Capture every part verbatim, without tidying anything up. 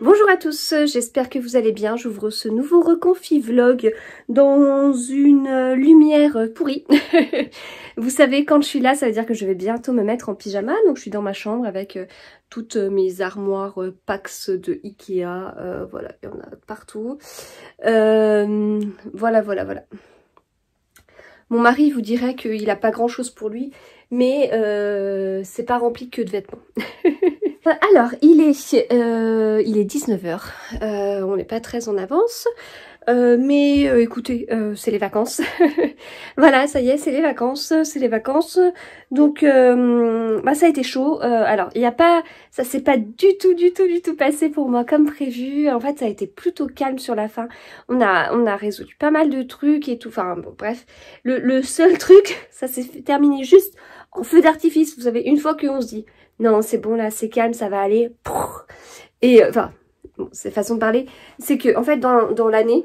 Bonjour à tous, j'espère que vous allez bien. J'ouvre ce nouveau ReconfiVlog dans une lumière pourrie. Vous savez, quand je suis là, ça veut dire que je vais bientôt me mettre en pyjama. Donc je suis dans ma chambre avec toutes mes armoires Pax de Ikea. Euh, voilà, il y en a partout. Euh, voilà, voilà, voilà. Mon mari vous dirait qu'il n'a pas grand-chose pour lui, mais euh, c'est pas rempli que de vêtements. Alors, il est, euh, il est dix-neuf heures, euh, on n'est pas très en avance, euh, mais euh, écoutez, euh, c'est les vacances. Voilà, ça y est, c'est les vacances, c'est les vacances. Donc, euh, bah, ça a été chaud. Euh, alors, il n'y a pas, ça s'est pas du tout, du tout, du tout passé pour moi comme prévu. En fait, ça a été plutôt calme sur la fin. On a, on a résolu pas mal de trucs et tout. Enfin, bon, bref, le, le seul truc, ça s'est terminé juste en feu d'artifice. Vous savez, une fois qu'on se dit... non, c'est bon là, c'est calme, ça va aller. Et enfin, bon, c'est façon de parler. C'est que, en fait, dans, dans l'année,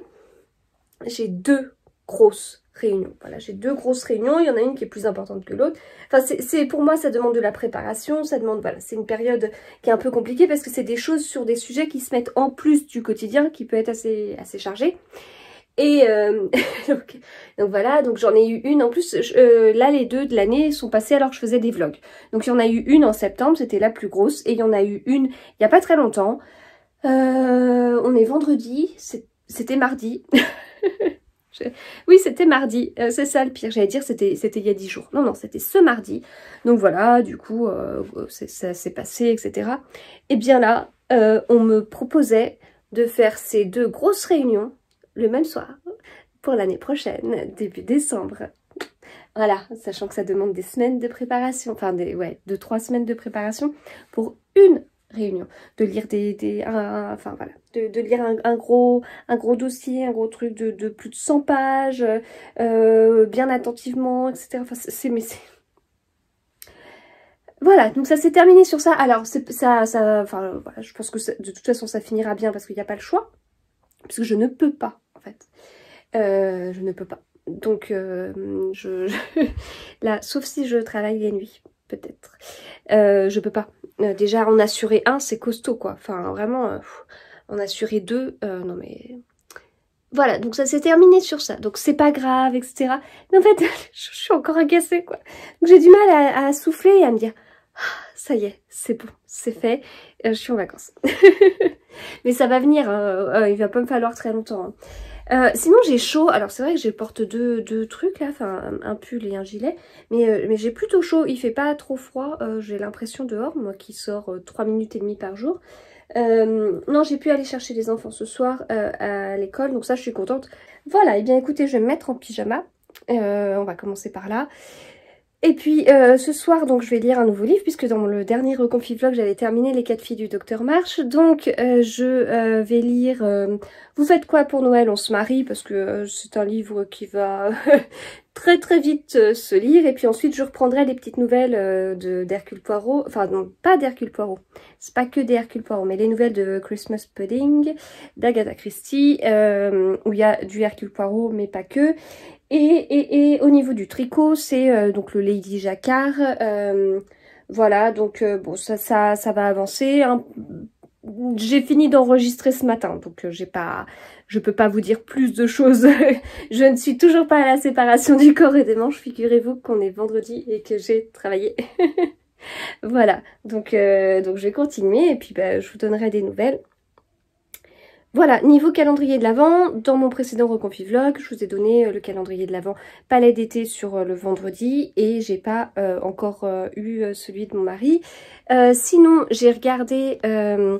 j'ai deux grosses réunions. Voilà, j'ai deux grosses réunions. Il y en a une qui est plus importante que l'autre. Enfin, c'est pour moi, ça demande de la préparation. Ça demande, voilà, c'est une période qui est un peu compliquée parce que c'est des choses sur des sujets qui se mettent en plus du quotidien, qui peut être assez, assez chargé. Et euh, donc, donc voilà, donc j'en ai eu une en plus, je, euh, là les deux de l'année sont passés alors que je faisais des vlogs. Donc il y en a eu une en septembre, c'était la plus grosse, et il y en a eu une il n'y a pas très longtemps. Euh, on est vendredi, c'était mardi. je, oui c'était mardi, euh, c'est ça le pire, j'allais dire c'était il y a dix jours. Non non, c'était ce mardi. Donc voilà, du coup euh, ça s'est passé, et cetera. Et bien là, euh, on me proposait de faire ces deux grosses réunions le même soir, pour l'année prochaine, début décembre. Voilà, sachant que ça demande des semaines de préparation, enfin, des, ouais, deux, trois semaines de préparation pour une réunion. De lire des... des un, enfin, voilà, de, de lire un, un, gros, un gros dossier, un gros truc de, de plus de cent pages, euh, bien attentivement, et cetera. Enfin, c'est... Voilà, donc ça s'est terminé sur ça. Alors, ça... ça enfin, voilà, je pense que ça, de toute façon, ça finira bien parce qu'il n'y a pas le choix. Parce que je ne peux pas, en fait. Euh, je ne peux pas. Donc, euh, je, je... là, sauf si je travaille les nuits, peut-être. Euh, je peux pas. Euh, déjà, en assurer un, c'est costaud, quoi. Enfin, vraiment, euh, en assurer deux, euh, non mais... Voilà, donc ça s'est terminé sur ça. Donc, c'est pas grave, et cetera. Mais en fait, je suis encore agacée, quoi. Donc, j'ai du mal à, à souffler et à me dire... ça y est, c'est bon, c'est fait, euh, je suis en vacances. Mais ça va venir, euh, euh, il va pas me falloir très longtemps. Hein. Euh, sinon j'ai chaud, alors c'est vrai que je porte deux, deux trucs, là, enfin un pull et un gilet, mais, euh, mais j'ai plutôt chaud, il fait pas trop froid, euh, j'ai l'impression dehors, moi qui sors euh, trois minutes et demie par jour. Euh, non, j'ai pu aller chercher les enfants ce soir euh, à l'école, donc ça je suis contente. Voilà, et bien écoutez, je vais me mettre en pyjama, euh, on va commencer par là. Et puis euh, ce soir, donc je vais lire un nouveau livre, puisque dans le dernier ReconfiVlog, j'avais terminé Les quatre filles du docteur March. Donc euh, je euh, vais lire euh, Vous faites quoi pour Noël, on se marie, parce que euh, c'est un livre qui va très très vite euh, se lire. Et puis ensuite, je reprendrai les petites nouvelles euh, de d'Hercule Poirot. Enfin non, pas d'Hercule Poirot, c'est pas que des Hercule Poirot, mais les nouvelles de Christmas Pudding, d'Agatha Christie, euh, où il y a du Hercule Poirot, mais pas que. Et, et, et au niveau du tricot, c'est euh, donc le Lady Jacquard. Euh, voilà, donc euh, bon, ça, ça, ça va avancer. Hein. J'ai fini d'enregistrer ce matin, donc euh, j'ai pas, je peux pas vous dire plus de choses. Je ne suis toujours pas à la séparation du corps et des manches. Figurez-vous qu'on est vendredi et que j'ai travaillé. Voilà, donc, euh, donc je vais continuer et puis bah, je vous donnerai des nouvelles. Voilà, niveau calendrier de l'Avent, dans mon précédent ReconfiVlog, je vous ai donné le calendrier de l'Avent palais d'été sur le vendredi et j'ai pas euh, encore euh, eu celui de mon mari. Euh, sinon, j'ai regardé, euh,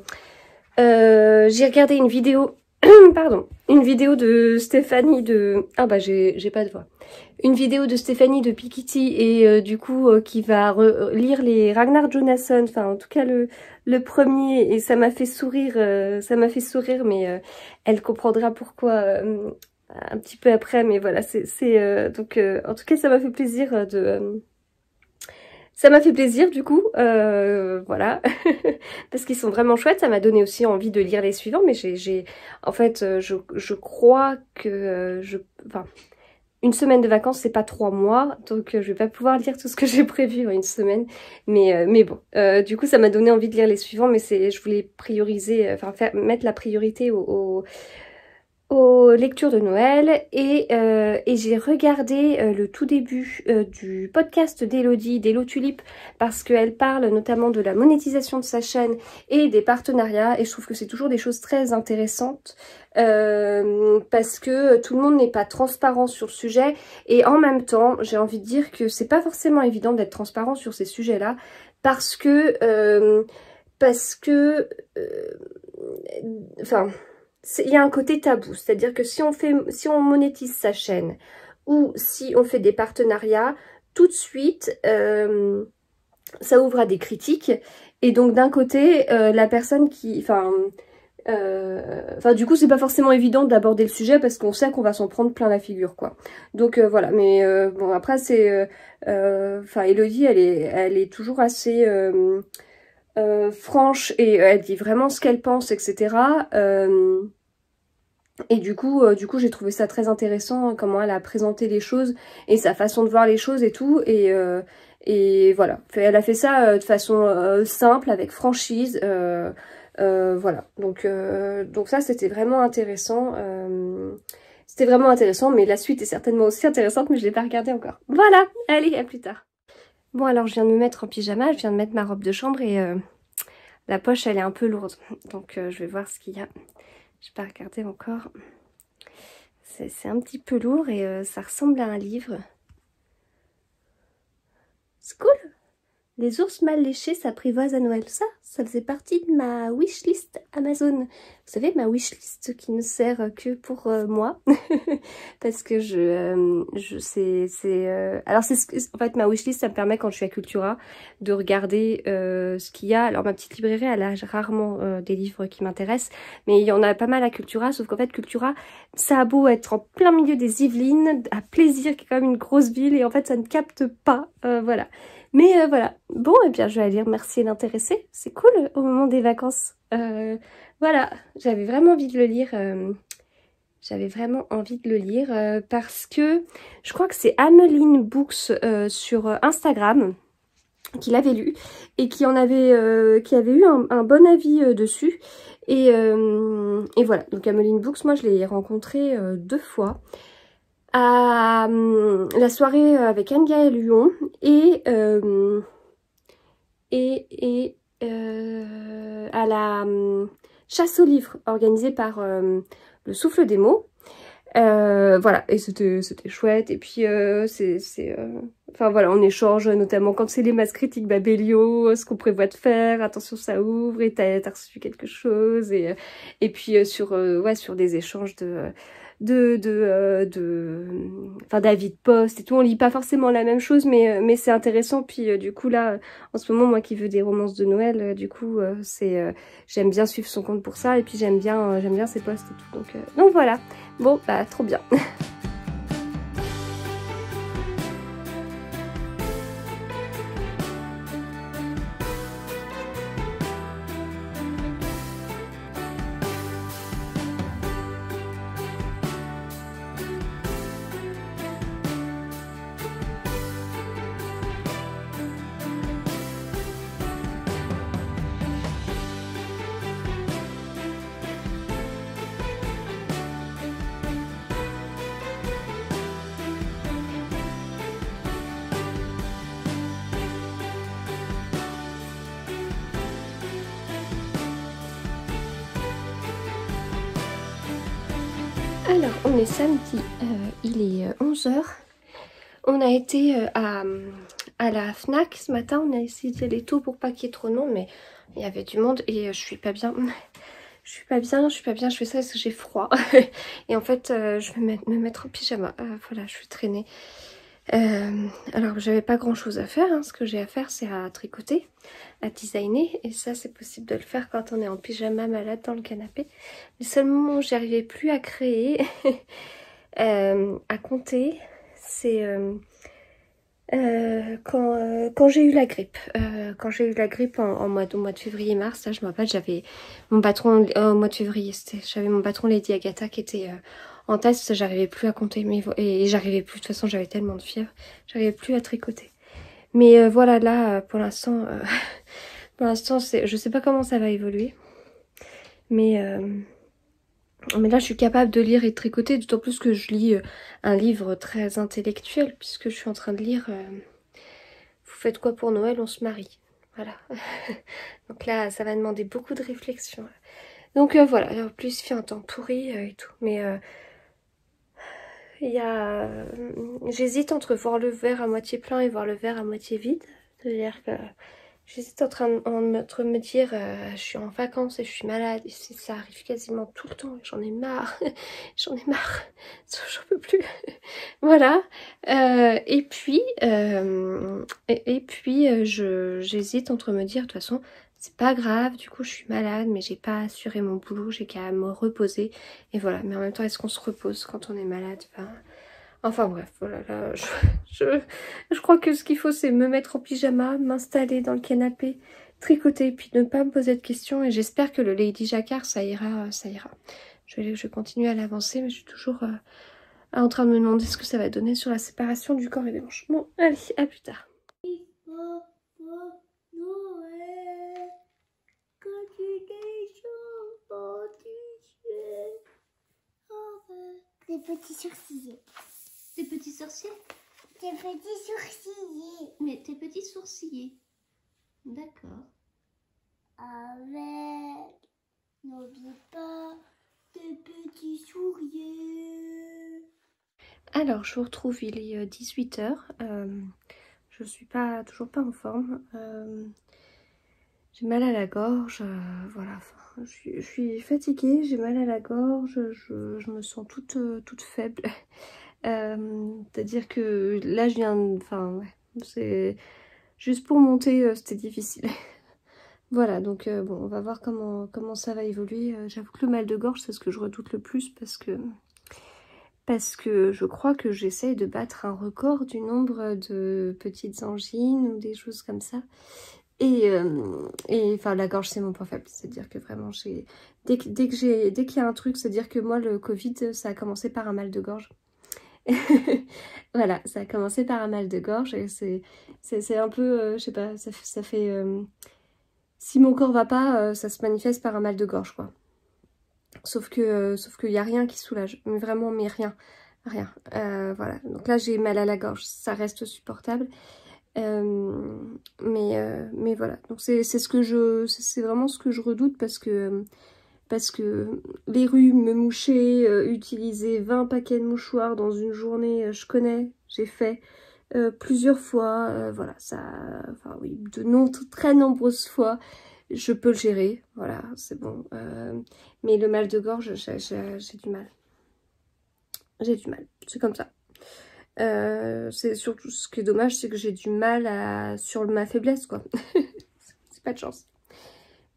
euh, j'ai regardé une vidéo, pardon, une vidéo de Stéphanie de... Ah bah j'ai pas de voix. Une vidéo de Stéphanie de Piketty et euh, du coup euh, qui va lire les Ragnar Jonasson, enfin en tout cas le... le premier, et ça m'a fait sourire, euh, ça m'a fait sourire, mais euh, elle comprendra pourquoi euh, un petit peu après, mais voilà, c'est euh, donc euh, en tout cas ça m'a fait plaisir de euh, ça m'a fait plaisir du coup euh, voilà parce qu'ils sont vraiment chouettes. Ça m'a donné aussi envie de lire les suivants, mais j'ai en fait je, je crois que euh, je enfin une semaine de vacances, c'est pas trois mois, donc euh, je vais pas pouvoir lire tout ce que j'ai prévu en une semaine, mais, euh, mais bon. Euh, du coup, ça m'a donné envie de lire les suivants, mais c'est, je voulais prioriser, enfin faire, mettre la priorité au... au aux lectures de Noël et, euh, et j'ai regardé euh, le tout début euh, du podcast d'Elodie, d'Elo Tulipe, parce qu'elle parle notamment de la monétisation de sa chaîne et des partenariats, et je trouve que c'est toujours des choses très intéressantes euh, parce que tout le monde n'est pas transparent sur le sujet, et en même temps j'ai envie de dire que c'est pas forcément évident d'être transparent sur ces sujets là parce que euh, parce que euh, enfin il y a un côté tabou, c'est-à-dire que si on fait, si on monétise sa chaîne ou si on fait des partenariats, tout de suite, euh, ça ouvre à des critiques. Et donc d'un côté, euh, la personne qui, enfin, euh, du coup, c'est pas forcément évident d'aborder le sujet parce qu'on sait qu'on va s'en prendre plein la figure, quoi. Donc euh, voilà. Mais euh, bon, après, c'est, enfin, euh, Elodie, elle est, elle est toujours assez euh, Euh, franche, et euh, elle dit vraiment ce qu'elle pense, etc. euh, et du coup euh, du coup j'ai trouvé ça très intéressant, hein, comment elle a présenté les choses et sa façon de voir les choses et tout, et, euh, et voilà, elle a fait ça euh, de façon euh, simple, avec franchise, euh, euh, voilà, donc, euh, donc ça c'était vraiment intéressant, euh, c'était vraiment intéressant, mais la suite est certainement aussi intéressante, mais je l'ai pas regardée encore. Voilà, allez, à plus tard. Bon, alors je viens de me mettre en pyjama, je viens de mettre ma robe de chambre et euh, la poche elle est un peu lourde. Donc euh, je vais voir ce qu'il y a. Je n'ai pas regardé encore. C'est un petit peu lourd et euh, ça ressemble à un livre. C'est cool. Les ours mal léchés s'apprivoisent à Noël. Ça, ça faisait partie de ma wishlist Amazon. Vous savez, ma wishlist qui ne sert que pour euh, moi. Parce que je... Euh, je c'est... Euh... Alors, c'est en fait, ma wishlist, ça me permet, quand je suis à Cultura, de regarder euh, ce qu'il y a. Alors, ma petite librairie, elle a rarement euh, des livres qui m'intéressent. Mais il y en a pas mal à Cultura. Sauf qu'en fait, Cultura, ça a beau être en plein milieu des Yvelines, à Plaisir, qui est quand même une grosse ville. Et en fait, ça ne capte pas. Euh, voilà. Mais euh, voilà, bon, et eh bien je vais aller remercier l'intéressé, c'est cool au moment des vacances. Euh, voilà, j'avais vraiment envie de le lire, euh, j'avais vraiment envie de le lire euh, parce que je crois que c'est Ameline Books euh, sur Instagram qui l'avait lu et qui en avait, euh, qui avait eu un, un bon avis euh, dessus. Et, euh, et voilà, donc Ameline Books, moi je l'ai rencontrée euh, deux fois. À euh, la soirée avec Anne-Gaël Lyon et, euh, et, et euh, à la euh, chasse aux livres organisée par euh, le souffle des mots. Euh, voilà, et c'était chouette, et puis euh, c'est... Euh... Enfin voilà, on échange, notamment quand c'est les masses critiques, bah, Bélio, ce qu'on prévoit de faire, attention ça ouvre, et t'as reçu quelque chose, et, et puis euh, sur, euh, ouais, sur des échanges de... de de euh, de enfin d'avis de poste et tout, on lit pas forcément la même chose, mais mais c'est intéressant. Puis euh, du coup là en ce moment, moi qui veux des romances de Noël, euh, du coup euh, c'est euh, j'aime bien suivre son compte pour ça, et puis j'aime bien euh, j'aime bien ses posts et tout, donc euh, donc voilà, bon bah trop bien. Alors, on est samedi, euh, il est onze heures, on a été euh, à, à la FNAC ce matin, on a essayé d'y aller tôt pour pas qu'il y ait trop de monde, mais il y avait du monde et euh, je suis pas bien, je suis pas bien, je suis pas bien, je fais ça parce que j'ai froid, et en fait euh, je vais mettre, me mettre en pyjama, euh, voilà, je suis traînée. Euh, alors j'avais pas grand chose à faire, hein. Ce que j'ai à faire c'est à tricoter, à designer, et ça c'est possible de le faire quand on est en pyjama malade dans le canapé, mais seulement j'arrivais plus à créer, euh, à compter, c'est euh, euh, quand, euh, quand j'ai eu la grippe, euh, quand j'ai eu la grippe en, en mois, au mois de février-mars, là je me rappelle j'avais mon patron, euh, au mois de février, j'avais mon patron Lady Agatha qui était euh, En tasses, j'arrivais plus à compter mes vo et, et j'arrivais plus, de toute façon j'avais tellement de fièvre, j'arrivais plus à tricoter. Mais euh, voilà, là pour l'instant, euh, pour l'instant je sais pas comment ça va évoluer, mais euh, mais là je suis capable de lire et de tricoter, d'autant plus que je lis euh, un livre très intellectuel, puisque je suis en train de lire euh, Vous faites quoi pour Noël, on se marie. Voilà, donc là ça va demander beaucoup de réflexion. Donc euh, voilà, en plus il fait un temps pourri euh, et tout, mais euh, y a, euh, j'hésite entre voir le verre à moitié plein et voir le verre à moitié vide. C'est-à-dire que j'hésite en train de me dire euh, je suis en vacances et je suis malade, et ça arrive quasiment tout le temps, j'en ai marre, j'en ai marre, j'en peux plus. Voilà, euh, et puis, euh, et, et puis euh, j'hésite entre me dire de toute façon, c'est pas grave, du coup je suis malade, mais j'ai pas assuré mon boulot, j'ai qu'à me reposer. Et voilà, mais en même temps, est-ce qu'on se repose quand on est malade? Enfin, enfin bref, voilà, là, je, je, je crois que ce qu'il faut, c'est me mettre en pyjama, m'installer dans le canapé, tricoter, puis ne pas me poser de questions. Et j'espère que le Lady Jacquard, ça ira, ça ira. Je vais, je vais continuer à l'avancer, mais je suis toujours euh, en train de me demander ce que ça va donner sur la séparation du corps et des manches. Bon, allez, à plus tard. Des petits sourcillers. Des petits sourcillers? Des petits sourcillers. Mais tes petits sourcillers. D'accord. Avec, n'oublie pas, tes petits sourcillers. Alors, je vous retrouve, il est dix-huit heures. Euh, je suis pas toujours pas en forme. Euh, j'ai mal à la gorge. Euh, voilà. Je suis, je suis fatiguée, j'ai mal à la gorge, je, je me sens toute, toute faible. Euh, C'est-à-dire que là, je viens... Enfin, ouais, c'est... Juste pour monter, euh, c'était difficile. Voilà, donc euh, bon, on va voir comment, comment ça va évoluer. Euh, J'avoue que le mal de gorge, c'est ce que je redoute le plus parce que... Parce que je crois que j'essaye de battre un record du nombre de petites angines ou des choses comme ça. Et, euh, et enfin la gorge c'est mon point faible, c'est-à-dire que vraiment j'ai dès que dès que j'ai dès qu'il y a un truc, c'est-à-dire que moi le Covid ça a commencé par un mal de gorge. Voilà, ça a commencé par un mal de gorge et c'est c'est un peu euh, je sais pas, ça fait, ça fait euh, si mon corps va pas, euh, ça se manifeste par un mal de gorge quoi. Sauf que euh, sauf qu'il y a rien qui soulage, mais vraiment mais rien, rien. Euh, voilà, donc là j'ai mal à la gorge, ça reste supportable. Euh, mais, euh, mais voilà, donc c'est ce que je c'est vraiment ce que je redoute parce que parce que les rhumes, me moucher, euh, utiliser vingt paquets de mouchoirs dans une journée, je connais, j'ai fait euh, plusieurs fois, euh, voilà, ça enfin oui, de non, très nombreuses fois, je peux le gérer, voilà, c'est bon. Euh, mais le mal de gorge, j'ai du mal. J'ai du mal, c'est comme ça. Euh, c'est surtout ce qui est dommage, c'est que j'ai du mal à sur ma faiblesse quoi. C'est pas de chance.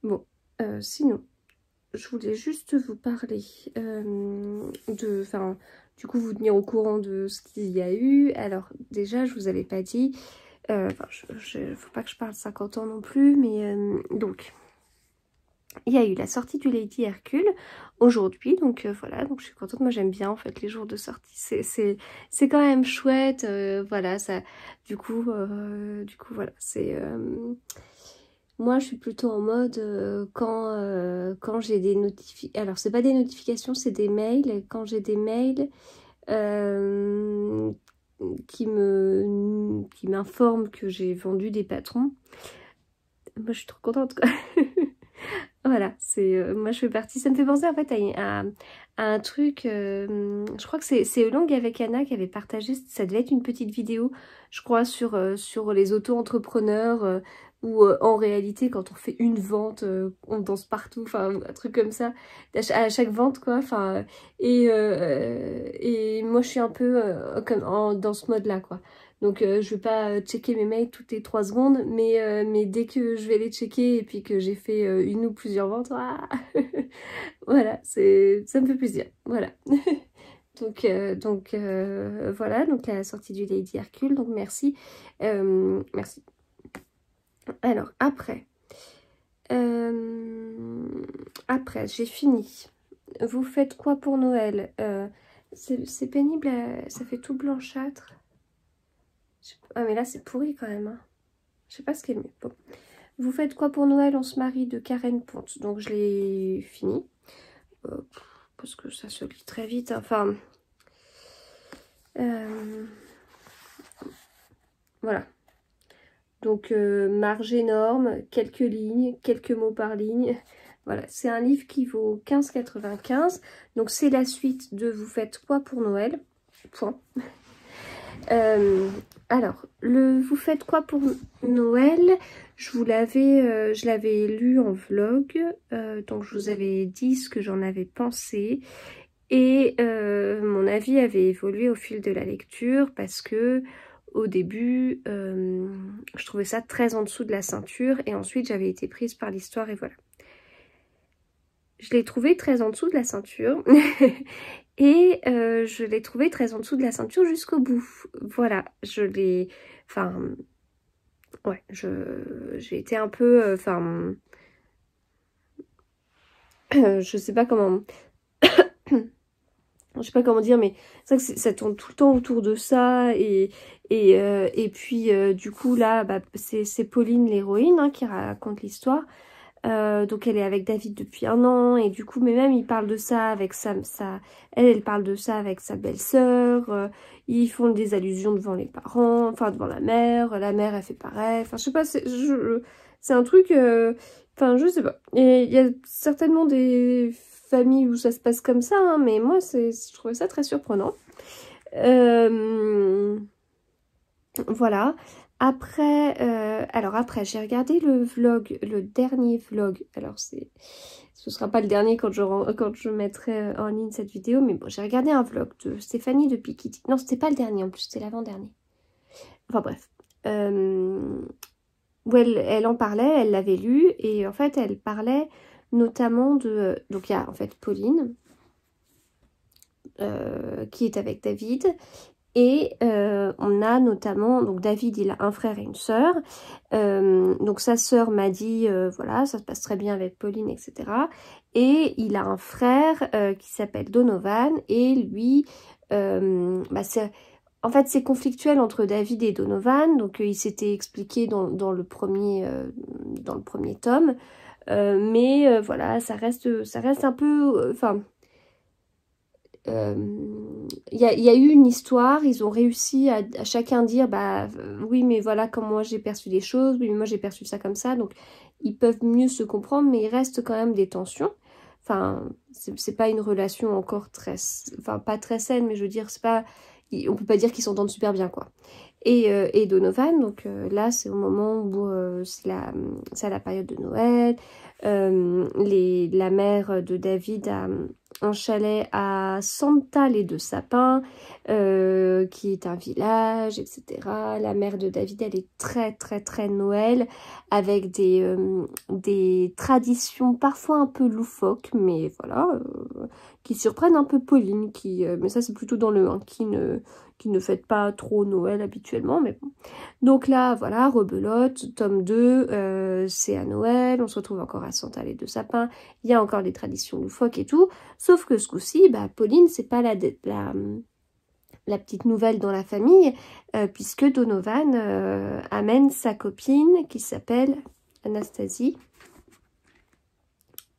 Bon, euh, sinon je voulais juste vous parler euh, de, enfin du coup vous tenir au courant de ce qu'il y a eu. Alors déjà je vous avais pas dit, euh, je, je, faut pas que je parle cinquante ans non plus, mais euh, donc il y a eu la sortie du Lady Hercule aujourd'hui, donc euh, voilà, donc je suis contente, moi j'aime bien en fait les jours de sortie, c'est quand même chouette, euh, voilà, ça, du coup, euh, du coup voilà, c'est, euh, moi je suis plutôt en mode euh, quand, euh, quand j'ai des notifications, alors c'est pas des notifications, c'est des mails, quand j'ai des mails euh, qui me, qui m'informent que j'ai vendu des patrons, moi je suis trop contente quoi. Voilà, c'est euh, moi je fais partie, ça me fait penser en fait à, à, à un truc, euh, je crois que c'est Long avec Anna qui avait partagé, ça devait être une petite vidéo, je crois, sur, euh, sur les auto-entrepreneurs, euh, où euh, en réalité quand on fait une vente, euh, on danse partout, enfin un truc comme ça, à, ch à chaque vente quoi, enfin, et, euh, et moi je suis un peu euh, comme en, dans ce mode-là quoi. Donc euh, je vais pas checker mes mails toutes les trois secondes, mais, euh, mais dès que je vais les checker et puis que j'ai fait euh, une ou plusieurs ventes, ah voilà, ça me fait plaisir, voilà. donc euh, donc euh, voilà, donc la sortie du Lady Hercule, donc merci, euh, merci. Alors après, euh, après j'ai fini, Vous faites quoi pour Noël? euh, C'est pénible, ça fait tout blanchâtre. Ah mais là c'est pourri quand même. Hein. Je sais pas ce qui est le mieux. Bon. Vous faites quoi pour Noël? On se marie de Carène Ponte. Donc je l'ai fini. Euh, parce que ça se lit très vite. Hein. Enfin... Euh... Voilà. Donc euh, marge énorme, quelques lignes, quelques mots par ligne. Voilà, c'est un livre qui vaut quinze quatre-vingt-quinze. Donc c'est la suite de Vous faites quoi pour Noël? Point. Euh, alors, le Vous faites quoi pour Noël? Je vous l'avais, euh, je l'avais lu en vlog. Euh, donc je vous avais dit ce que j'en avais pensé. Et euh, mon avis avait évolué au fil de la lecture parce que au début, euh, je trouvais ça très en dessous de la ceinture. Et ensuite, j'avais été prise par l'histoire et voilà. Je l'ai trouvé très en dessous de la ceinture. Et euh, je l'ai trouvé très en dessous de la ceinture jusqu'au bout. Voilà, je l'ai... Enfin... Ouais, je... J'ai été un peu... Enfin... Euh, je sais pas comment... Je sais pas comment dire, mais c'est vrai que ça tourne tout le temps autour de ça. Et, et, euh, et puis, euh, du coup, là, bah, c'est Pauline, l'héroïne, hein, qui raconte l'histoire. Euh, donc elle est avec David depuis un an et du coup mais même il parle de ça avec sa, sa elle elle parle de ça avec sa belle-sœur, euh, ils font des allusions devant les parents, enfin devant la mère, la mère elle fait pareil, enfin je sais pas, c'est un truc, enfin euh, je sais pas, et il y a certainement des familles où ça se passe comme ça, hein, mais moi c'est je trouvais ça très surprenant. Euh, voilà. Après, euh, alors après, j'ai regardé le vlog, le dernier vlog. Alors, c'est, ce sera pas le dernier quand je, quand je mettrai en ligne cette vidéo, mais bon, j'ai regardé un vlog de Stéphanie de Piketty. Non, c'était pas le dernier, en plus, c'était l'avant-dernier. Enfin, bref. Euh, où elle, elle en parlait, elle l'avait lu, et en fait, elle parlait notamment de... Donc, il y a en fait Pauline, euh, qui est avec David... Et euh, on a notamment, donc David il a un frère et une sœur, euh, donc sa sœur m'a dit, euh, voilà, ça se passe très bien avec Pauline, et cetera. Et il a un frère euh, qui s'appelle Donovan, et lui, euh, bah c'est, en fait c'est conflictuel entre David et Donovan, donc euh, il s'était expliqué dans, dans, le premier, euh, dans le premier tome, euh, mais euh, voilà, ça reste, ça reste un peu, enfin... Euh, Il euh, y, y a eu une histoire, ils ont réussi à, à chacun dire bah oui mais voilà comme moi j'ai perçu les choses, oui mais moi j'ai perçu ça comme ça, donc ils peuvent mieux se comprendre mais il reste quand même des tensions, enfin c'est pas une relation encore très, enfin pas très saine mais je veux dire c'est pas, on peut pas dire qu'ils s'entendent super bien quoi. Et, euh, et Donovan, donc euh, là c'est au moment où euh, c'est la, la période de Noël, euh, les, la mère de David a un chalet à Santa les deux sapins, euh, qui est un village, et cetera. La mère de David, elle est très très très Noël, avec des, euh, des traditions parfois un peu loufoques, mais voilà, euh, qui surprennent un peu Pauline, qui, euh, mais ça c'est plutôt dans le un, hein, qui ne... qui ne fêtent pas trop Noël habituellement, mais bon. Donc là, voilà, rebelote, tome deux, euh, c'est à Noël, on se retrouve encore à Santa les deux sapins, il y a encore des traditions loufoques et tout, sauf que ce coup-ci, bah, Pauline, c'est pas la, la, la petite nouvelle dans la famille, euh, puisque Donovan euh, amène sa copine qui s'appelle Anastasie,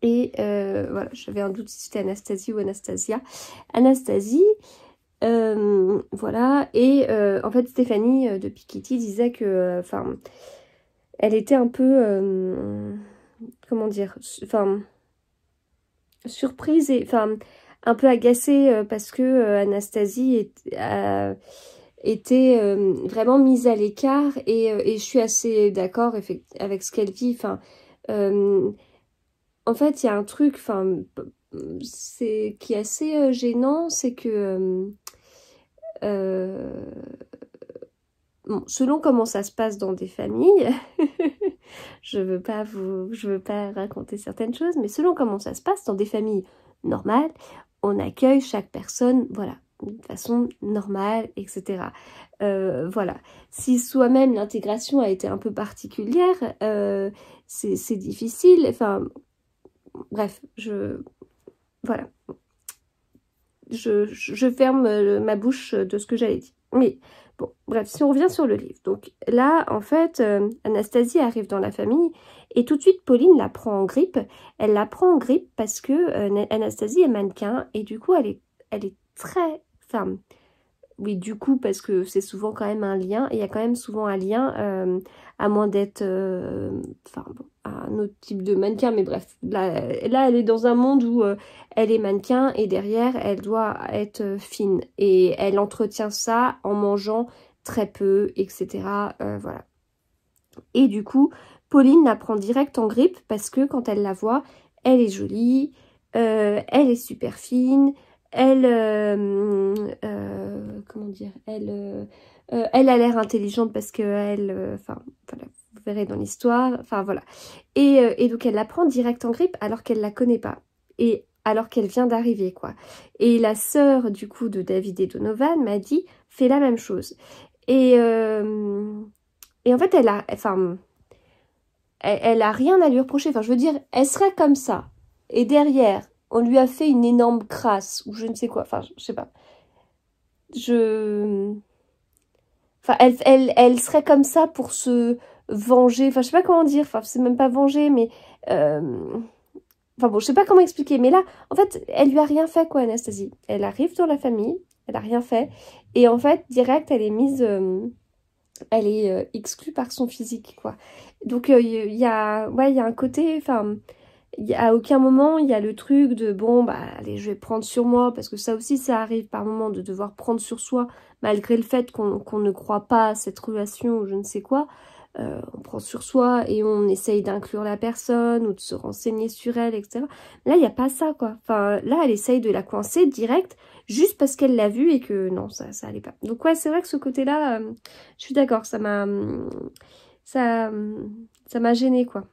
et euh, voilà, j'avais un doute si c'était Anastasie ou Anastasia, Anastasie, Euh, voilà, et euh, en fait Stéphanie de Piketty disait que, enfin, elle était un peu, euh, comment dire, enfin, surprise et, enfin, un peu agacée parce que euh, Anastasie est, euh, était euh, vraiment mise à l'écart et, et je suis assez d'accord avec ce qu'elle dit, enfin, euh, en fait il y a un truc, enfin, c'est qui est assez euh, gênant, c'est que... Euh, Euh, bon, selon comment ça se passe dans des familles, je veux pas vous, je veux pas raconter certaines choses, mais selon comment ça se passe dans des familles normales, on accueille chaque personne, voilà, de façon normale, et cetera. Euh, voilà. Si soi-même l'intégration a été un peu particulière, euh, c'est difficile. Enfin, bref, je, voilà. je, je ferme le, ma bouche de ce que j'avais dit. Mais bon, bref, si on revient sur le livre. Donc là, en fait, euh, Anastasie arrive dans la famille et tout de suite, Pauline la prend en grippe. Elle la prend en grippe parce que euh, Anastasie est mannequin et du coup, elle est, elle est très femme. Oui, du coup, parce que c'est souvent quand même un lien, et il y a quand même souvent un lien, euh, à moins d'être euh, enfin, bon, un autre type de mannequin, mais bref, là, là elle est dans un monde où euh, elle est mannequin, et derrière, elle doit être fine, et elle entretient ça en mangeant très peu, et cetera. Euh, voilà. Et du coup, Pauline la prend direct en grippe, parce que quand elle la voit, elle est jolie, euh, elle est super fine, Elle, euh, euh, comment dire, elle, euh, euh, elle a l'air intelligente parce que elle, enfin, euh, voilà, vous verrez dans l'histoire, enfin voilà. Et, euh, et donc elle la prend direct en grippe alors qu'elle la connaît pas et alors qu'elle vient d'arriver quoi. Et la sœur du coup de David et Donovan m'a dit fais la même chose. Et euh, et en fait elle a, enfin, elle, elle a rien à lui reprocher. Enfin je veux dire, elle serait comme ça et derrière. On lui a fait une énorme crasse, ou je ne sais quoi, enfin, je sais pas. Je... Enfin, elle, elle, elle serait comme ça pour se venger, enfin, je sais pas comment dire, enfin, c'est même pas venger, mais... Euh... Enfin bon, je sais pas comment expliquer, mais là, en fait, elle lui a rien fait, quoi, Anastasie. Elle arrive dans la famille, elle a rien fait, et en fait, direct, elle est mise... Euh... Elle est euh, exclue par son physique, quoi. Donc, il euh, y a... Ouais, il y a un côté, enfin... À aucun moment, il y a le truc de bon, bah allez, je vais prendre sur moi, parce que ça aussi, ça arrive par moment de devoir prendre sur soi, malgré le fait qu'on qu'on ne croit pas à cette relation ou je ne sais quoi. Euh, on prend sur soi et on essaye d'inclure la personne ou de se renseigner sur elle, et cetera. Là, il n'y a pas ça, quoi. Enfin, là, elle essaye de la coincer direct, juste parce qu'elle l'a vue et que non, ça, ça allait pas. Donc, ouais, c'est vrai que ce côté-là, euh, je suis d'accord, ça m'a. Ça. Ça m'a gênée, quoi.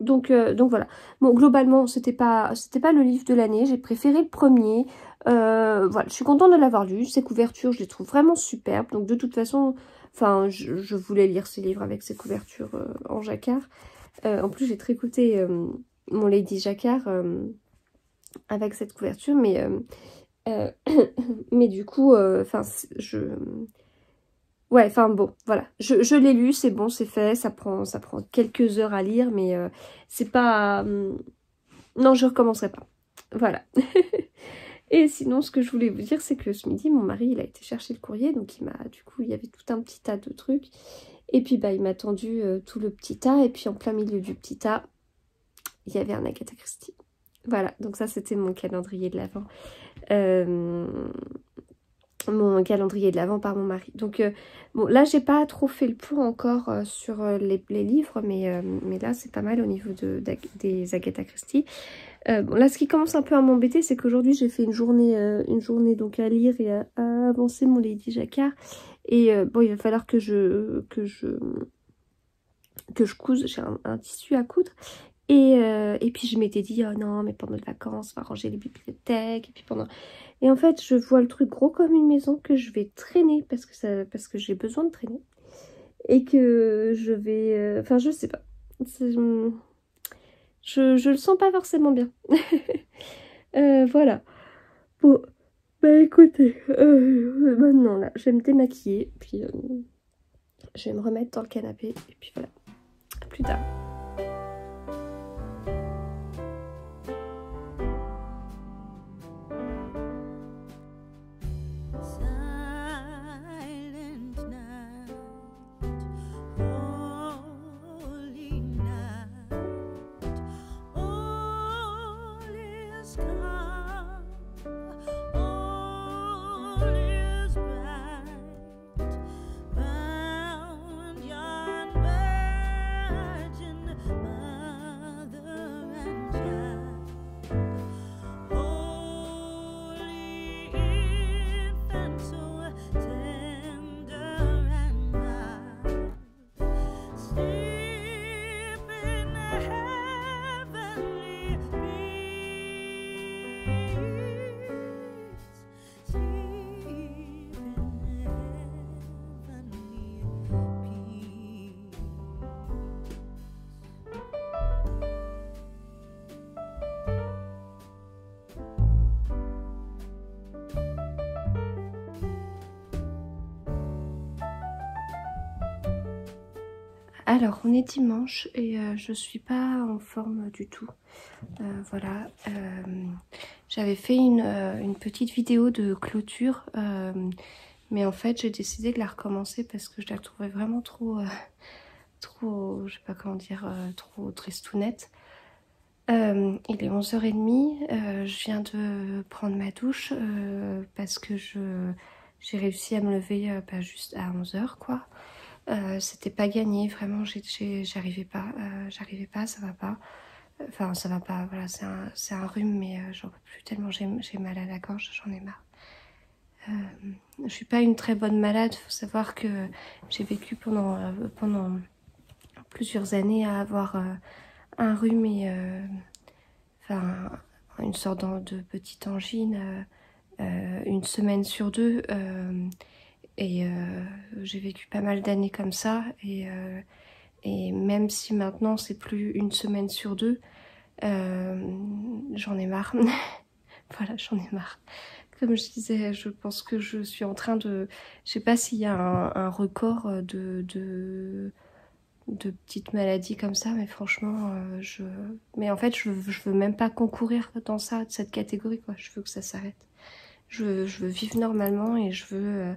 Donc, euh, donc voilà. Bon, globalement, c'était pas, c'était pas le livre de l'année. J'ai préféré le premier. Euh, voilà, je suis contente de l'avoir lu. Ces couvertures, je les trouve vraiment superbes. Donc de toute façon, enfin, je, je voulais lire ces livres avec ces couvertures euh, en jacquard. Euh, en plus, j'ai très écouté euh, mon Lady Jacquard euh, avec cette couverture, mais euh, euh, mais du coup, enfin, euh, je Ouais, enfin bon, voilà. Je, je l'ai lu, c'est bon, c'est fait. Ça prend, ça prend quelques heures à lire, mais euh, c'est pas... Euh, non, je recommencerai pas. Voilà. Et sinon, ce que je voulais vous dire, c'est que ce midi, mon mari, il a été chercher le courrier. Donc, il m'a... Du coup, il y avait tout un petit tas de trucs. Et puis, bah, il m'a tendu euh, tout le petit tas. Et puis, en plein milieu du petit tas, il y avait un Agatha Christie. Voilà. Donc ça, c'était mon calendrier de l'Avent. Euh... mon calendrier de l'Avent par mon mari. Donc euh, bon, là j'ai pas trop fait le point encore euh, sur euh, les, les livres, mais, euh, mais là c'est pas mal au niveau de, de, des Agatha Christie. Euh, bon, là ce qui commence un peu à m'embêter, c'est qu'aujourd'hui j'ai fait une journée euh, une journée donc à lire et à, à avancer mon Lady Jacquard, et euh, bon, il va falloir que je que je que je couse, j'ai un, un tissu à coudre. Et, euh, et puis je m'étais dit, oh non, mais pendant les vacances, on va ranger les bibliothèques. Et puis pendant... Et en fait, je vois le truc gros comme une maison que je vais traîner parce que, ça, parce que j'ai besoin de traîner. Et que je vais... Euh... Enfin, je sais pas. Je, je le sens pas forcément bien. euh, voilà. Bon, bah écoutez, euh, maintenant là, je vais me démaquiller. Puis euh, je vais me remettre dans le canapé. Et puis voilà. À plus tard. Alors, on est dimanche et euh, je suis pas en forme du tout. Euh, voilà. Euh, J'avais fait une, euh, une petite vidéo de clôture, euh, mais en fait, j'ai décidé de la recommencer parce que je la trouvais vraiment trop, euh, trop, je sais pas comment dire, euh, trop tristounette. Euh, il est onze heures trente, euh, je viens de prendre ma douche euh, parce que j'ai réussi à me lever euh, bah, juste à onze heures quoi. Euh, c'était pas gagné, vraiment, j'arrivais pas, euh, j'arrivais pas, ça va pas. Enfin, ça va pas, voilà, c'est un, un rhume, mais euh, j'en peux plus tellement, j'ai mal à la gorge, j'en ai marre. Euh, je suis pas une très bonne malade, faut savoir que j'ai vécu pendant, euh, pendant plusieurs années à avoir... Euh, un rhume et euh, enfin, une sorte de petite angine euh, une semaine sur deux euh, et euh, j'ai vécu pas mal d'années comme ça et, euh, et même si maintenant c'est plus une semaine sur deux euh, j'en ai marre voilà, j'en ai marre. Comme je disais, je pense que je suis en train de, je sais pas s'il y a un, un record de, de de petites maladies comme ça, mais franchement euh, je... mais en fait je, je veux même pas concourir dans ça, de cette catégorie quoi, je veux que ça s'arrête, je, je veux vivre normalement et je veux euh,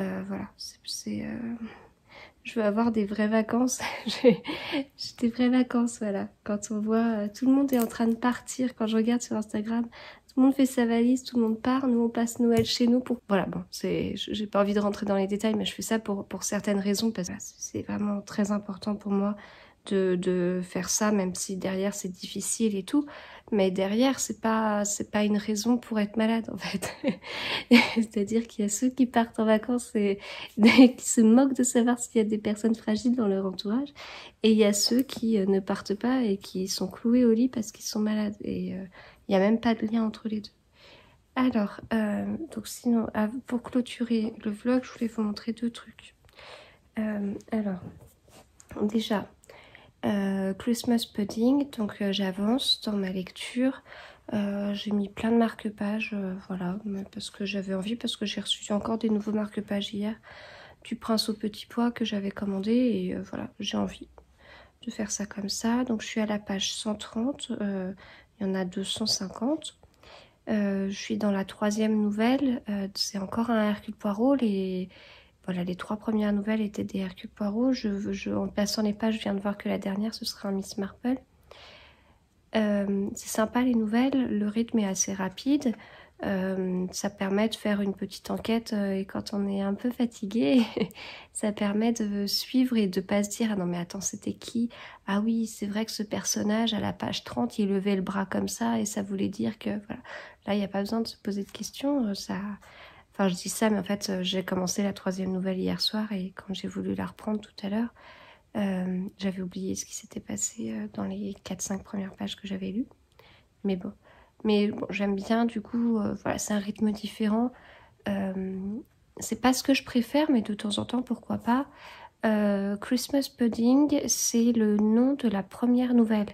euh, voilà, c'est euh... je veux avoir des vraies vacances j'ai des vraies vacances, voilà, quand on voit euh, tout le monde est en train de partir, quand je regarde sur Instagram tout le monde fait sa valise, tout le monde part, nous on passe Noël chez nous pour... Voilà, bon, c'est, j'ai pas envie de rentrer dans les détails, mais je fais ça pour, pour certaines raisons, parce que c'est vraiment très important pour moi de, de faire ça, même si derrière c'est difficile et tout, mais derrière c'est pas, c'est pas une raison pour être malade en fait. C'est-à-dire qu'il y a ceux qui partent en vacances et qui se moquent de savoir s'il y a des personnes fragiles dans leur entourage, et il y a ceux qui ne partent pas et qui sont cloués au lit parce qu'ils sont malades, et... Euh, il n'y a même pas de lien entre les deux. Alors, euh, donc sinon, pour clôturer le vlog, je voulais vous montrer deux trucs. Euh, alors, déjà, euh, Christmas Pudding, donc euh, j'avance dans ma lecture. Euh, j'ai mis plein de marque-pages, euh, voilà, parce que j'avais envie, parce que j'ai reçu encore des nouveaux marque-pages hier, du Prince au Petit Pois que j'avais commandé, et euh, voilà, j'ai envie de faire ça comme ça. Donc je suis à la page cent trente, euh, il y en a deux cent cinquante. Euh, je suis dans la troisième nouvelle. Euh, c'est encore un Hercule Poirot. Les, voilà, les trois premières nouvelles étaient des Hercule Poirot. Je, je, en passant les pages, je viens de voir que la dernière, ce sera un Miss Marple. Euh, c'est sympa les nouvelles. Le rythme est assez rapide. Euh, ça permet de faire une petite enquête. Euh, et quand on est un peu fatigué, ça permet de suivre et de pas se dire « Ah non mais attends, c'était qui ? Ah oui, c'est vrai que ce personnage, à la page trente, il levait le bras comme ça et ça voulait dire que... » voilà. Là, il n'y a pas besoin de se poser de questions. Ça... Enfin, je dis ça, mais en fait, j'ai commencé la troisième nouvelle hier soir et quand j'ai voulu la reprendre tout à l'heure, euh, j'avais oublié ce qui s'était passé dans les quatre cinq premières pages que j'avais lues. Mais bon... Mais bon, j'aime bien, du coup, euh, voilà, c'est un rythme différent. Euh, c'est pas ce que je préfère, mais de temps en temps, pourquoi pas. Euh, Christmas Pudding, c'est le nom de la première nouvelle.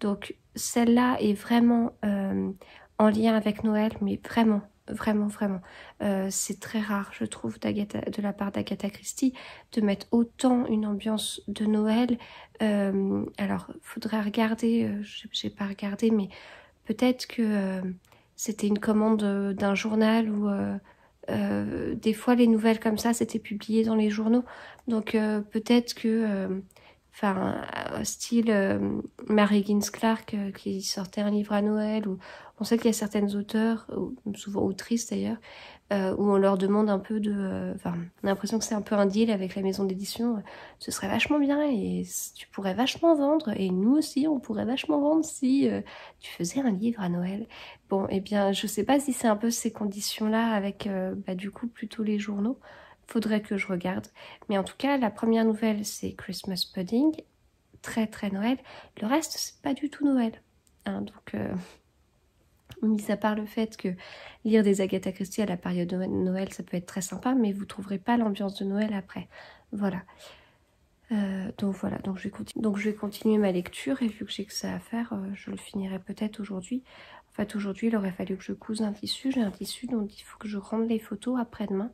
Donc, celle-là est vraiment euh, en lien avec Noël, mais vraiment, vraiment, vraiment. Euh, c'est très rare, je trouve, de la part d'Agatha Christie, de mettre autant une ambiance de Noël. Euh, alors, faudrait regarder, euh, j'ai pas regardé, mais... Peut-être que euh, c'était une commande d'un journal ou euh, euh, des fois les nouvelles comme ça c'était publié dans les journaux. Donc euh, peut-être que, enfin, euh, style euh, Mary Higgins Clark euh, qui sortait un livre à Noël, ou on sait qu'il y a certaines auteurs, ou, souvent autrices d'ailleurs, euh, où on leur demande un peu de, enfin, euh, on a l'impression que c'est un peu un deal avec la maison d'édition. Euh, ce serait vachement bien et tu pourrais vachement vendre et nous aussi on pourrait vachement vendre si euh, tu faisais un livre à Noël. Bon, eh bien, je sais pas si c'est un peu ces conditions-là avec, euh, bah, du coup, plutôt les journaux. Faudrait que je regarde. Mais en tout cas, la première nouvelle, c'est Christmas Pudding, très très Noël. Le reste, c'est pas du tout Noël. Hein, donc, euh, mis à part le fait que lire des Agatha Christie à la période de Noël, ça peut être très sympa, mais vous trouverez pas l'ambiance de Noël après. Voilà. Euh, donc voilà, donc je, vais donc je vais continuer ma lecture et vu que j'ai que ça à faire, euh, je le finirai peut-être aujourd'hui. En fait, aujourd'hui, il aurait fallu que je couse un tissu. J'ai un tissu dont il faut que je rende les photos après-demain.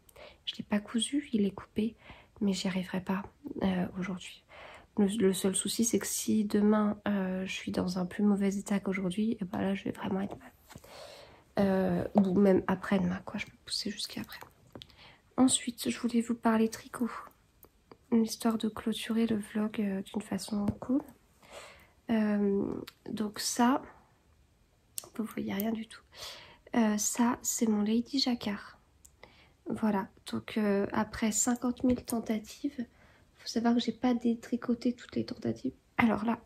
Je ne l'ai pas cousu, il est coupé, mais j'y arriverai pas euh, aujourd'hui. Le, le seul souci, c'est que si demain euh, je suis dans un plus mauvais état qu'aujourd'hui, et ben là je vais vraiment être mal. Euh, ou même après-demain, quoi. Je peux pousser jusqu'à après. Ensuite, je voulais vous parler tricot, histoire de clôturer le vlog euh, d'une façon cool. Euh, donc ça, vous voyez rien du tout. Euh, ça, c'est mon Lady Jacquard. Voilà, donc euh, après cinquante mille tentatives, il faut savoir que j'ai pas détricoté toutes les tentatives. Alors là,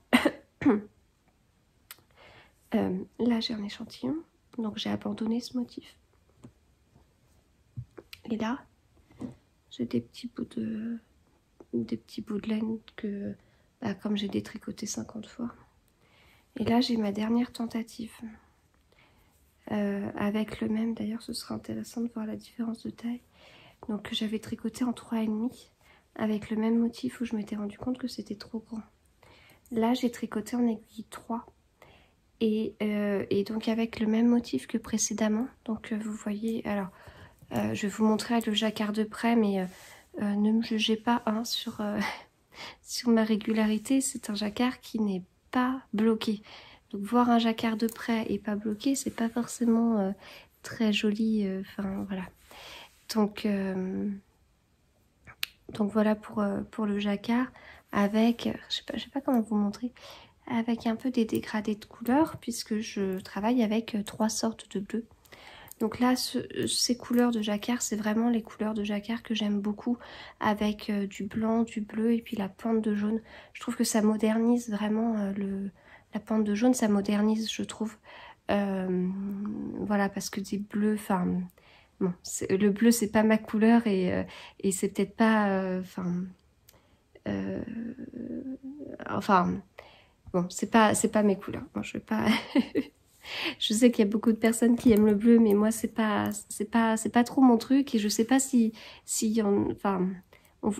euh, là j'ai un échantillon, donc j'ai abandonné ce motif. Et là, j'ai des petits bouts de, des petits bouts de laine que, bah, comme j'ai détricoté cinquante fois. Et là, j'ai ma dernière tentative. Euh, avec le même, d'ailleurs ce sera intéressant de voir la différence de taille. Donc j'avais tricoté en trois virgule cinq avec le même motif où je m'étais rendu compte que c'était trop grand. Là j'ai tricoté en aiguille trois et, euh, et donc avec le même motif que précédemment. Donc euh, vous voyez, alors euh, je vais vous montrer le jacquard de près, mais euh, euh, ne me jugez pas hein, sur, euh, sur ma régularité. C'est un jacquard qui n'est pas bloqué. Donc voir un jacquard de près et pas bloqué, c'est pas forcément euh, très joli. Enfin euh, voilà. Donc, euh, donc voilà pour, euh, pour le jacquard avec, je sais pas, je sais pas comment vous montrer, avec un peu des dégradés de couleurs puisque je travaille avec trois sortes de bleus. Donc là, ce, ces couleurs de jacquard, c'est vraiment les couleurs de jacquard que j'aime beaucoup, avec euh, du blanc, du bleu et puis la pointe de jaune. Je trouve que ça modernise vraiment euh, le... La pente de jaune, ça modernise, je trouve. Euh, voilà, parce que des bleus, enfin, bon, le bleu, c'est pas ma couleur et, euh, et c'est peut-être pas, enfin, euh, euh, enfin, bon, c'est pas, c'est pas mes couleurs. Bon, je vais pas. Je sais qu'il y a beaucoup de personnes qui aiment le bleu, mais moi, c'est pas, c'est pas, c'est pas trop mon truc et je sais pas si, si, enfin.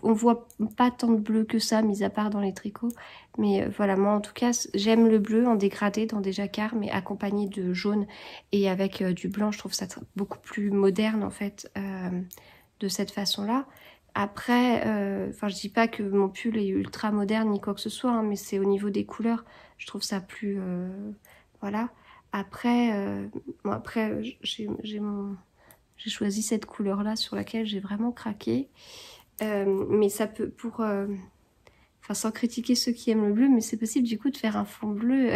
On voit pas tant de bleu que ça, mis à part dans les tricots. Mais voilà, moi en tout cas, j'aime le bleu en dégradé dans des jacquards, mais accompagné de jaune et avec euh, du blanc. Je trouve ça beaucoup plus moderne en fait, euh, de cette façon-là. Après, enfin, euh, je dis pas que mon pull est ultra moderne ni quoi que ce soit, hein, mais c'est au niveau des couleurs, je trouve ça plus... Euh, voilà. Après, euh, bon, après j'ai mon... j'ai choisi cette couleur-là sur laquelle j'ai vraiment craqué. Euh, mais ça peut pour euh, enfin sans critiquer ceux qui aiment le bleu, mais c'est possible du coup de faire un fond bleu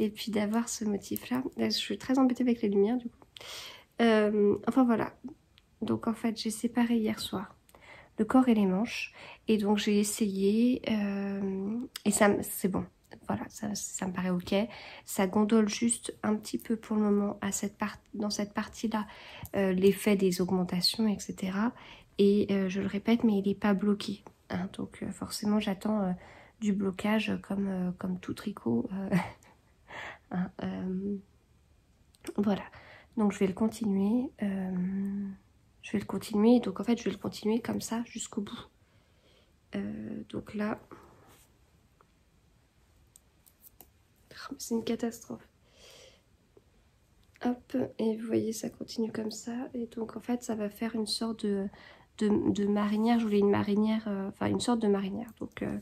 et puis d'avoir ce motif là. Là je suis très embêtée avec les lumières du coup, euh, enfin voilà. Donc en fait j'ai séparé hier soir le corps et les manches et donc j'ai essayé euh, et ça c'est bon, voilà, ça, ça me paraît ok. Ça gondole juste un petit peu pour le moment à cette part, dans cette partie là euh, l'effet des augmentations, etc. Et euh, je le répète, mais il n'est pas bloqué. Hein, donc euh, forcément, j'attends euh, du blocage comme, euh, comme tout tricot. Euh, hein, euh, voilà. Donc je vais le continuer. Euh, je vais le continuer. Donc en fait, je vais le continuer comme ça jusqu'au bout. Euh, donc là... C'est une catastrophe. Hop. Et vous voyez, ça continue comme ça. Et donc en fait, ça va faire une sorte de... De, de marinière, je voulais une marinière, euh, enfin une sorte de marinière, donc, euh,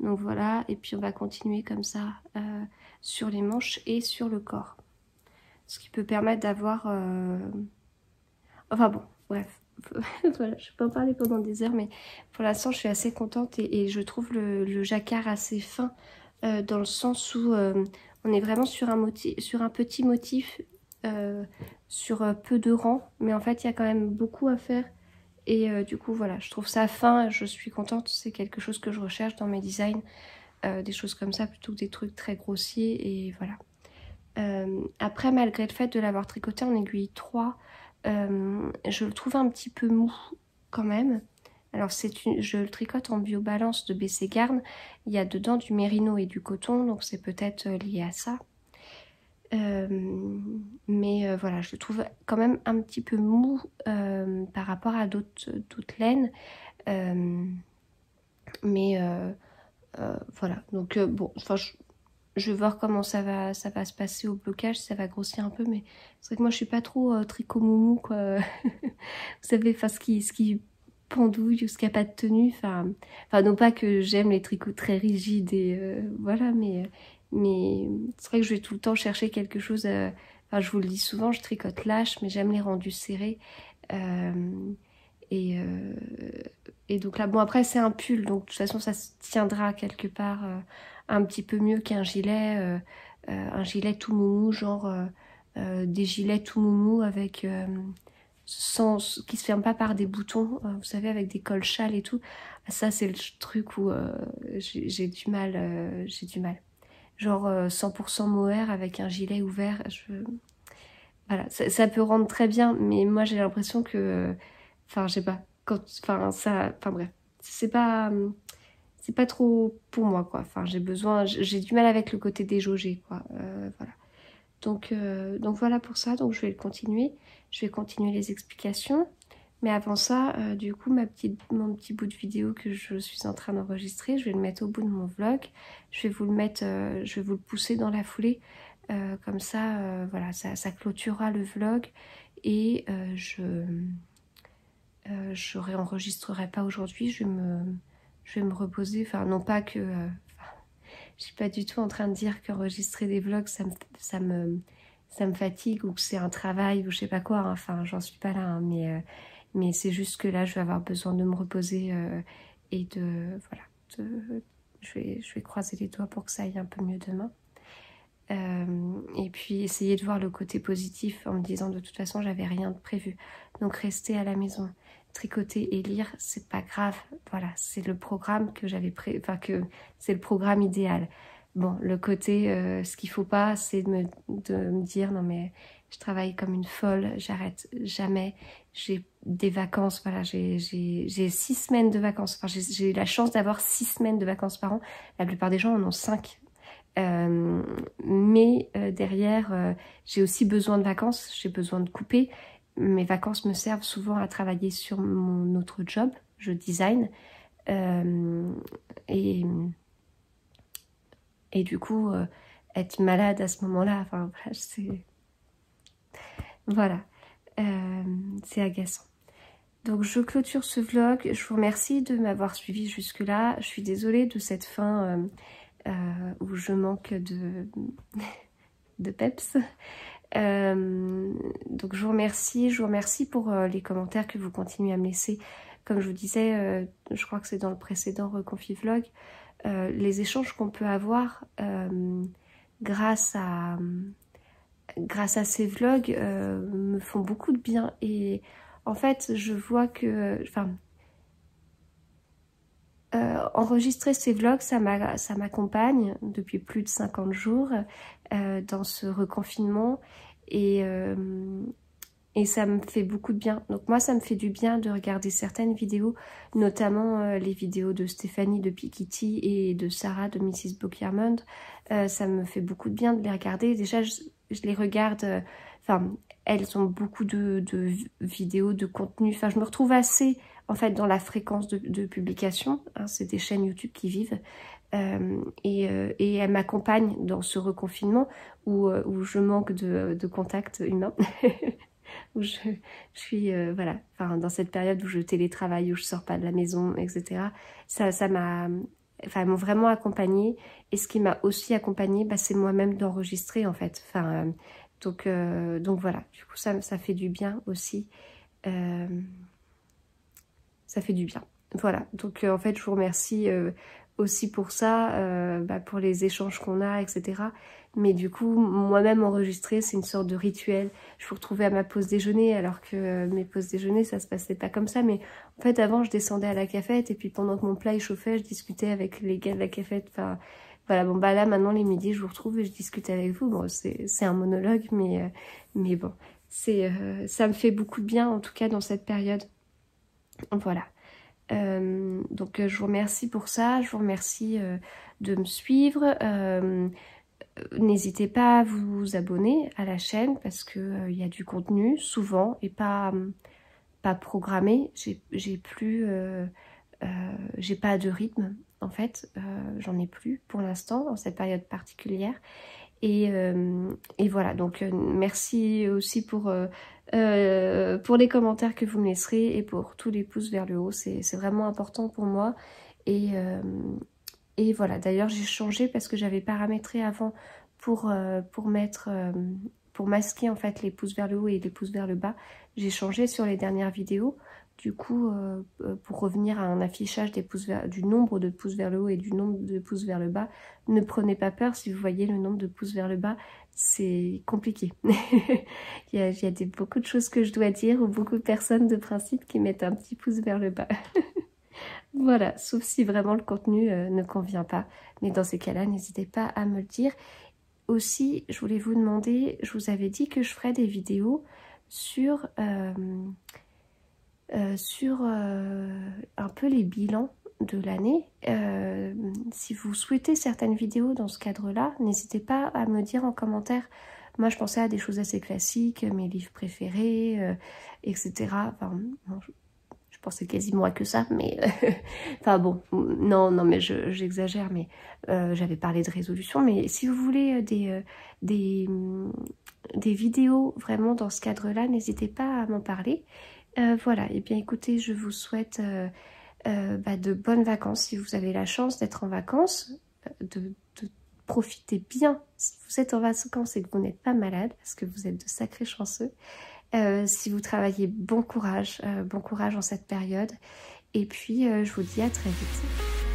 donc voilà, et puis on va continuer comme ça euh, sur les manches et sur le corps, ce qui peut permettre d'avoir, euh... enfin bon, bref, voilà, je peux en parler pendant des heures, mais pour l'instant je suis assez contente et, et je trouve le, le jacquard assez fin euh, dans le sens où euh, on est vraiment sur un, motif, sur un petit motif. Euh, sur peu de rangs, mais en fait il y a quand même beaucoup à faire et euh, du coup voilà, je trouve ça fin, je suis contente, c'est quelque chose que je recherche dans mes designs, euh, des choses comme ça plutôt que des trucs très grossiers et voilà. Euh, après, malgré le fait de l'avoir tricoté en aiguille trois, euh, je le trouve un petit peu mou quand même. Alors c'est une, je le tricote en biobalance de B C Garn, il y a dedans du mérino et du coton, donc c'est peut-être lié à ça. Euh, mais euh, voilà, je le trouve quand même un petit peu mou euh, par rapport à d'autres laines, euh, mais euh, euh, voilà, donc euh, bon, enfin je, je vais voir comment ça va ça va se passer au blocage, ça va grossir un peu, mais c'est vrai que moi je suis pas trop euh, tricot moumou quoi. Vous savez, enfin ce qui, ce qui pendouille jusqu'à pas de tenue. Enfin, enfin non pas que j'aime les tricots très rigides et euh, voilà, mais, mais c'est vrai que je vais tout le temps chercher quelque chose. Euh, enfin, je vous le dis souvent, je tricote lâche, mais j'aime les rendus serrés. Euh, et, euh, et donc là, bon après c'est un pull, donc de toute façon ça se tiendra quelque part euh, un petit peu mieux qu'un gilet, euh, euh, un gilet tout moumou, genre euh, euh, des gilets tout moumou avec... Euh, Sans, qui se ferme pas par des boutons, vous savez, avec des cols châles et tout. Ça c'est le truc où euh, j'ai du mal, euh, j'ai du mal. Genre euh, cent pour cent mohair avec un gilet ouvert, je... voilà, ça, ça peut rendre très bien, mais moi j'ai l'impression que, enfin euh, je sais pas, quand, enfin ça, enfin bref, c'est pas, c'est pas trop pour moi quoi. Enfin j'ai besoin, j'ai du mal avec le côté déjaugé quoi, euh, voilà. Donc, euh, donc voilà pour ça, donc je vais le continuer. Je vais continuer les explications, mais avant ça, euh, du coup, ma petite, mon petit bout de vidéo que je suis en train d'enregistrer, je vais le mettre au bout de mon vlog. Je vais vous le mettre, euh, je vais vous le pousser dans la foulée, euh, comme ça, euh, voilà, ça, ça clôturera le vlog et euh, je, euh, je réenregistrerai pas aujourd'hui. Je vais me, je vais me reposer, enfin non pas que, euh, enfin, je suis pas du tout en train de dire qu'enregistrer des vlogs, ça me, ça me ça me fatigue ou que c'est un travail ou je sais pas quoi, hein. Enfin j'en suis pas là, hein. mais, euh, mais c'est juste que là je vais avoir besoin de me reposer euh, et de, voilà, de, je, vais, je vais croiser les doigts pour que ça aille un peu mieux demain. Euh, et puis essayer de voir le côté positif en me disant de toute façon j'avais rien de prévu. Donc rester à la maison, tricoter et lire, c'est pas grave, voilà, c'est le programme que j'avais pré... enfin que c'est le programme idéal. Bon, le côté, euh, ce qu'il faut pas, c'est de me, de me dire, non mais je travaille comme une folle, j'arrête jamais, j'ai des vacances, voilà, j'ai six semaines de vacances, enfin j'ai la chance d'avoir six semaines de vacances par an, la plupart des gens en ont cinq, euh, mais euh, derrière, euh, j'ai aussi besoin de vacances, j'ai besoin de couper, mes vacances me servent souvent à travailler sur mon autre job, je design, euh, et... Et du coup, euh, être malade à ce moment-là, enfin, voilà, c'est... Voilà, euh, c'est agaçant. Donc, je clôture ce vlog. Je vous remercie de m'avoir suivi jusque-là. Je suis désolée de cette fin euh, euh, où je manque de, de peps. Euh, donc, je vous remercie. Je vous remercie pour euh, les commentaires que vous continuez à me laisser. Comme je vous disais, euh, je crois que c'est dans le précédent ReconfiVlog, Euh, les échanges qu'on peut avoir euh, grâce à grâce à ces vlogs euh, me font beaucoup de bien et en fait je vois que enfin euh, enregistrer ces vlogs ça m'accompagne depuis plus de cinquante jours euh, dans ce reconfinement et euh, Et ça me fait beaucoup de bien. Donc moi, ça me fait du bien de regarder certaines vidéos, notamment euh, les vidéos de Stéphanie de Piketty et de Sarah de missus Bookermond. Euh, ça me fait beaucoup de bien de les regarder. Déjà, je, je les regarde... Enfin, euh, elles ont beaucoup de, de vidéos, de contenu. Enfin, je me retrouve assez, en fait, dans la fréquence de, de publication. Hein, c'est des chaînes YouTube qui vivent. Euh, et, euh, et elle m'accompagne dans ce reconfinement où, euh, où je manque de, de contact humain. Où je, je suis, euh, voilà, enfin, dans cette période où je télétravaille, où je sors pas de la maison, et cetera. Ça, ça m'a, enfin, m'ont vraiment accompagnée. Et ce qui m'a aussi accompagnée, bah, c'est moi-même d'enregistrer, en fait. Enfin, euh, donc, euh, donc voilà. Du coup, ça, ça fait du bien aussi. Euh, ça fait du bien. Voilà. Donc, euh, en fait, je vous remercie euh, aussi pour ça, euh, bah, pour les échanges qu'on a, et cetera. Mais du coup, moi-même enregistrer, c'est une sorte de rituel. Je me retrouvais à ma pause déjeuner, alors que mes pauses déjeuner, ça se passait pas comme ça. Mais en fait, avant, je descendais à la cafette, et puis pendant que mon plat il chauffait, je discutais avec les gars de la cafette. Enfin, voilà, bon, bah là, maintenant, les midis, je vous retrouve et je discute avec vous. Bon, c'est un monologue, mais, euh, mais bon, c'est euh, ça me fait beaucoup de bien, en tout cas, dans cette période. Voilà. Euh, donc, je vous remercie pour ça. Je vous remercie euh, de me suivre. Euh, N'hésitez pas à vous abonner à la chaîne parce que euh, y a du contenu souvent et pas, pas programmé. J'ai plus, euh, euh, j'ai pas de rythme en fait, euh, j'en ai plus pour l'instant dans cette période particulière. Et, euh, et voilà, donc euh, merci aussi pour euh, euh, pour les commentaires que vous me laisserez et pour tous les pouces vers le haut. C'est vraiment important pour moi. Et, euh, et voilà, d'ailleurs j'ai changé parce que j'avais paramétré avant pour, euh, pour mettre... Euh, pour masquer en fait les pouces vers le haut et les pouces vers le bas, j'ai changé sur les dernières vidéos. Du coup, euh, pour revenir à un affichage des pouces vers, du nombre de pouces vers le haut et du nombre de pouces vers le bas, ne prenez pas peur si vous voyez le nombre de pouces vers le bas, c'est compliqué. il y a, il y a des, beaucoup de choses que je dois dire ou beaucoup de personnes de principe qui mettent un petit pouce vers le bas. Voilà, sauf si vraiment le contenu euh, ne convient pas. Mais dans ces cas-là, n'hésitez pas à me le dire. Aussi, je voulais vous demander, je vous avais dit que je ferais des vidéos sur, euh, euh, sur euh, un peu les bilans de l'année. Euh, si vous souhaitez certaines vidéos dans ce cadre-là, n'hésitez pas à me dire en commentaire. Moi, je pensais à des choses assez classiques, mes livres préférés, euh, et cetera. Enfin, bon, je... Je pensais quasiment à que ça, mais... Euh, enfin bon, non, non, mais j'exagère, je, mais euh, j'avais parlé de résolution. Mais si vous voulez des, des, des vidéos vraiment dans ce cadre-là, n'hésitez pas à m'en parler. Euh, voilà, et bien écoutez, je vous souhaite euh, euh, bah, de bonnes vacances. Si vous avez la chance d'être en vacances, de, de profiter bien. Si vous êtes en vacances et que vous n'êtes pas malade, parce que vous êtes de sacrés chanceux, Euh, si vous travaillez, bon courage, euh, bon courage en cette période. Et puis, euh, je vous dis à très vite.